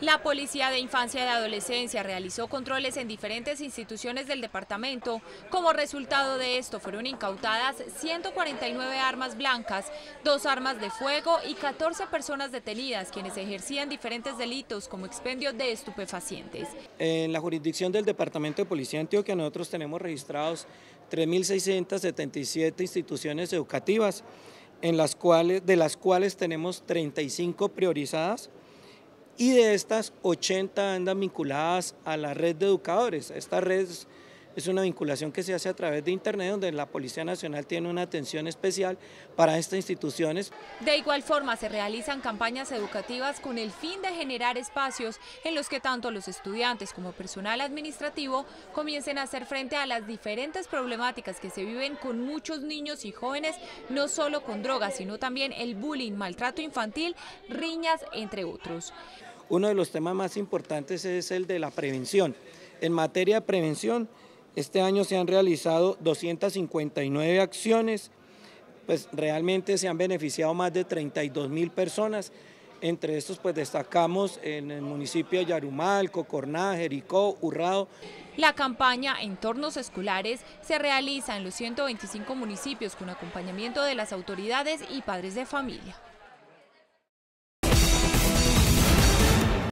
La Policía de Infancia y de Adolescencia realizó controles en diferentes instituciones del departamento. Como resultado de esto fueron incautadas 149 armas blancas, 2 armas de fuego y 14 personas detenidas quienes ejercían diferentes delitos como expendio de estupefacientes. En la jurisdicción del Departamento de Policía de Antioquia nosotros tenemos registrados 3.677 instituciones educativas, de las cuales tenemos 35 priorizadas. Y de estas, 80 andan vinculadas a la red de educadores. Esta red es una vinculación que se hace a través de Internet, donde la Policía Nacional tiene una atención especial para estas instituciones. De igual forma, se realizan campañas educativas con el fin de generar espacios en los que tanto los estudiantes como personal administrativo comiencen a hacer frente a las diferentes problemáticas que se viven con muchos niños y jóvenes, no solo con drogas, sino también el bullying, maltrato infantil, riñas, entre otros. Uno de los temas más importantes es el de la prevención. En materia de prevención, este año se han realizado 259 acciones, pues realmente se han beneficiado más de 32.000 personas. Entre estos pues destacamos en el municipio de Yarumal, Cocorná, Jericó, Urrado. La campaña Entornos Escolares se realiza en los 125 municipios con acompañamiento de las autoridades y padres de familia.